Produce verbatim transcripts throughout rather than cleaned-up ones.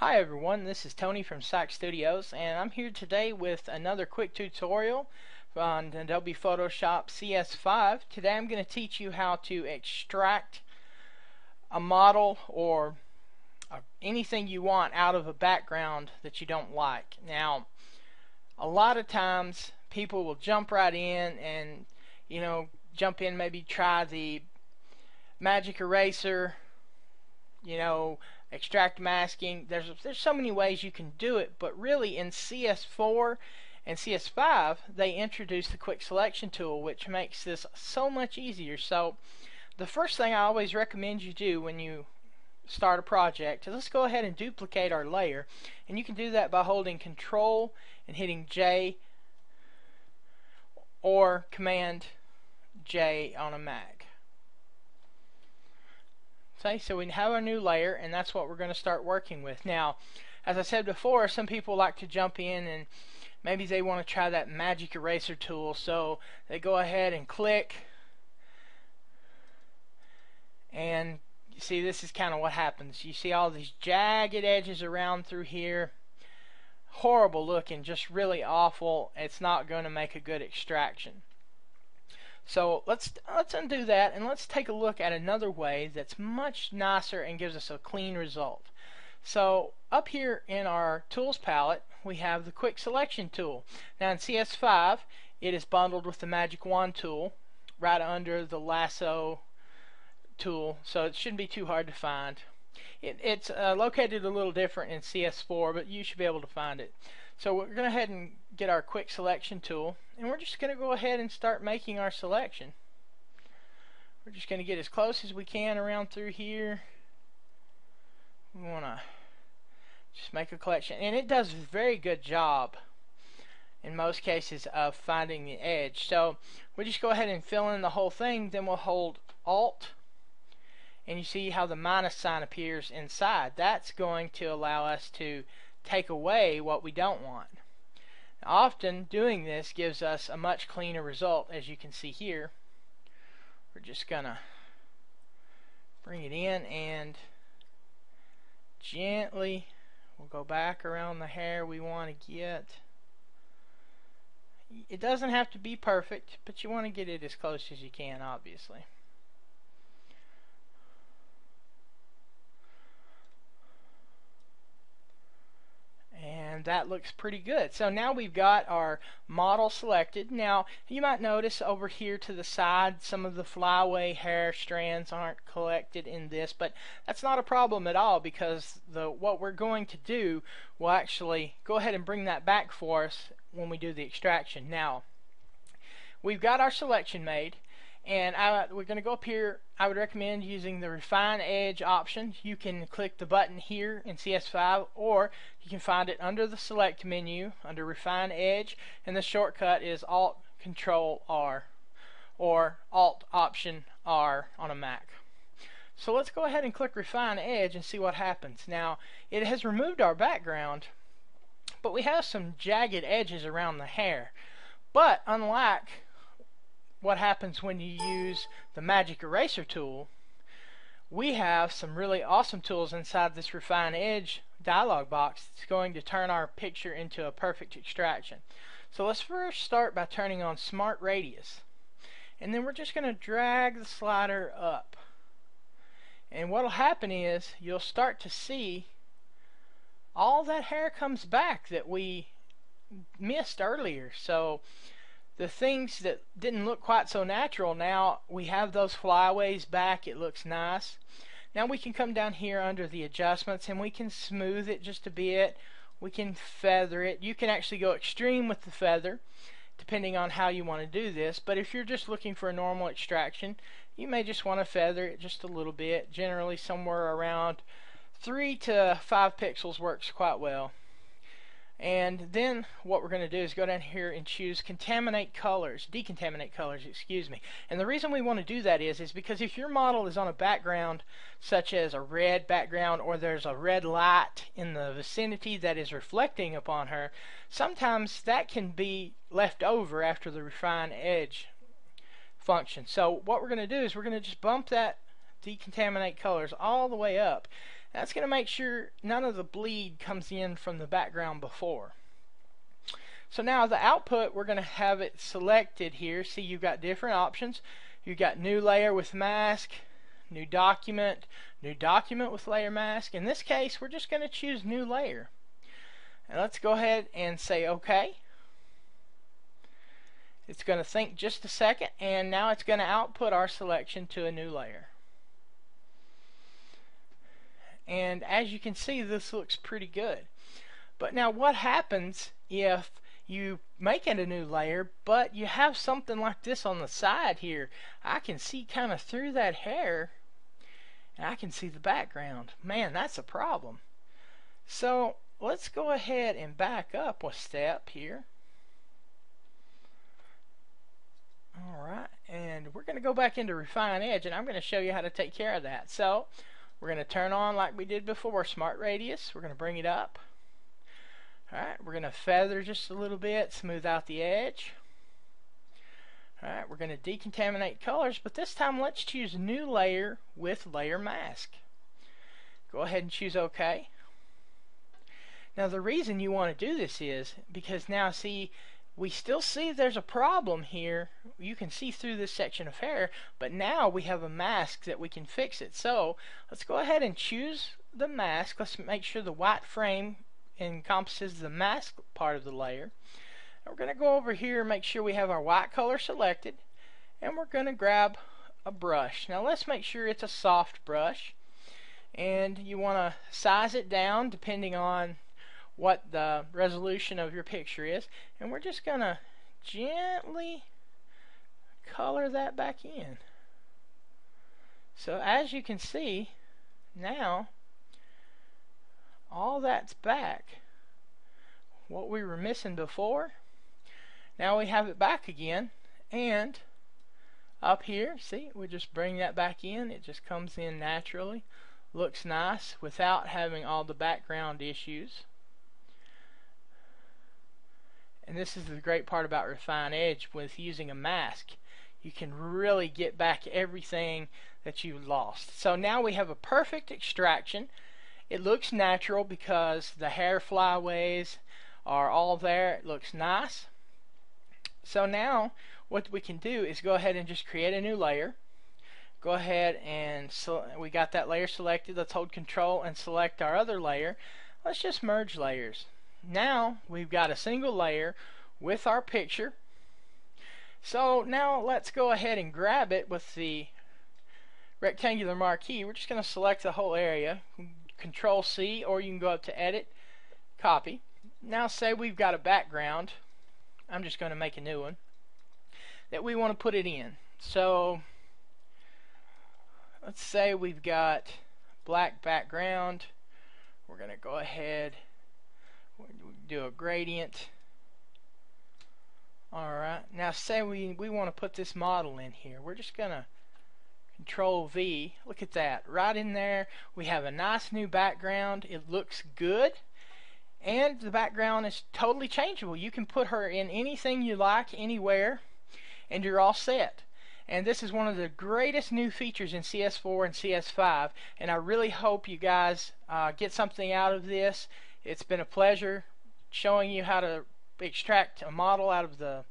Hi everyone, this is Tony from Psych Studios, and I'm here today with another quick tutorial on Adobe Photoshop C S five. Today I'm going to teach you how to extract a model or anything you want out of a background that you don't like. Now, a lot of times people will jump right in and, you know, jump in, maybe try the magic eraser, you know, extract masking. There's there's so many ways you can do it, but really in C S four and C S five they introduced the quick selection tool, which makes this so much easier. So the first thing I always recommend you do when you start a project is let's go ahead and duplicate our layer, and you can do that by holding Control and hitting J or Command J on a Mac. Okay, so we have our new layer, and that's what we're going to start working with. Now, as I said before, some people like to jump in and maybe they want to try that magic eraser tool, so they go ahead and click, and you see this is kind of what happens. You see all these jagged edges around through here, horrible looking, just really awful. It's not going to make a good extraction. So let's let's undo that, and let's take a look at another way that's much nicer and gives us a clean result. So up here in our tools palette we have the quick selection tool. Now in C S five it is bundled with the magic wand tool right under the lasso tool, so it shouldn't be too hard to find. It, it's uh, located a little different in C S four, but you should be able to find it. So we're going to go ahead and get our quick selection tool, and we're just going to go ahead and start making our selection. We're just going to get as close as we can around through here. We want to just make a collection, and it does a very good job in most cases of finding the edge. So we just go ahead and fill in the whole thing, then we'll hold Alt, and you see how the minus sign appears inside. That's going to allow us to take away what we don't want. Now, often doing this gives us a much cleaner result, as you can see here. We're just gonna bring it in and gently we'll go back around the hair we want to get. It doesn't have to be perfect, but you want to get it as close as you can, obviously. And that looks pretty good. So now we've got our model selected. Now you might notice over here to the side some of the flyaway hair strands aren't collected in this, but that's not a problem at all, because the what we're going to do will actually go ahead and bring that back for us when we do the extraction. Now we've got our selection made, and I, we're going to go up here. I would recommend using the Refine Edge option. You can click the button here in C S five, or you can find it under the Select menu under Refine Edge, and the shortcut is Alt Control R or Alt Option R on a Mac. So let's go ahead and click Refine Edge and see what happens. Now it has removed our background, but we have some jagged edges around the hair. But unlike what happens when you use the magic eraser tool, we have some really awesome tools inside this Refine Edge dialog box that's going to turn our picture into a perfect extraction. So let's first start by turning on Smart Radius, and then we're just going to drag the slider up, and what'll happen is you'll start to see all that hair comes back that we missed earlier. So the things that didn't look quite so natural, now we have those flyaways back. It looks nice. Now we can come down here under the adjustments and we can smooth it just a bit. We can feather it. You can actually go extreme with the feather depending on how you want to do this, but if you're just looking for a normal extraction, you may just want to feather it just a little bit. Generally somewhere around three to five pixels works quite well. And then what we're going to do is go down here and choose contaminate colors, decontaminate colors, excuse me. And the reason we want to do that is is because if your model is on a background such as a red background, or there's a red light in the vicinity that is reflecting upon her, sometimes that can be left over after the Refine Edge function. So what we're going to do is we're going to just bump that decontaminate colors all the way up, That's going to make sure none of the bleed comes in from the background before. So now the output, we're going to have it selected here. See, you've got different options. You've got new layer with mask, new document, new document with layer mask. In this case, we're just going to choose new layer. And let's go ahead and say OK. It's going to think just a second, and now it's going to output our selection to a new layer. And as you can see, this looks pretty good. But now what happens if you make it a new layer, but you have something like this on the side here? I can see kind of through that hair, and I can see the background. Man, that's a problem. So let's go ahead and back up a step here. Alright, and we're going to go back into Refine Edge, and I'm going to show you how to take care of that. So we're going to turn on, like we did before, Smart Radius. We're going to bring it up. Alright, we're going to feather just a little bit, smooth out the edge. Alright, we're going to decontaminate colors, but this time let's choose New Layer with Layer Mask. Go ahead and choose OK. Now the reason you want to do this is because now, see, we still see there's a problem here. You can see through this section of hair, but now we have a mask that we can fix it. So let's go ahead and choose the mask. Let's make sure the white frame encompasses the mask part of the layer. And we're going to go over here and make sure we have our white color selected, and we're going to grab a brush. Now let's make sure it's a soft brush, and you want to size it down depending on what the resolution of your picture is, and we're just gonna gently color that back in. So as you can see now, all that's back, what we were missing before. Now we have it back again, and up here, see, we just bring that back in. It just comes in naturally, looks nice without having all the background issues. And this is the great part about Refine Edge with using a mask. You can really get back everything that you lost. So now we have a perfect extraction. It looks natural because the hair flyaways are all there. It looks nice. So now what we can do is go ahead and just create a new layer. Go ahead and so we got that layer selected. Let's hold Control and select our other layer. Let's just merge layers. Now we've got a single layer with our picture. So now let's go ahead and grab it with the rectangular marquee. We're just going to select the whole area, Control C, or you can go up to Edit, Copy. Now say we've got a background. I'm just going to make a new one that we want to put it in. So let's say we've got black background. We're going to go ahead, do a gradient. Alright, now say we, we want to put this model in here. We're just gonna Control V. Look at that, right in there. We have a nice new background. It looks good, and the background is totally changeable. You can put her in anything you like, anywhere, and you're all set. And this is one of the greatest new features in C S four and C S five, and I really hope you guys uh, get something out of this. It's been a pleasure showing you how to extract a model out of the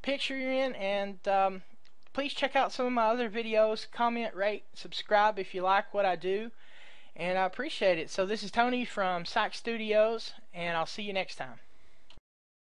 picture you're in, and um, please check out some of my other videos. Comment, rate, subscribe if you like what I do, and I appreciate it. So this is Tony from Psych Studios, and I'll see you next time.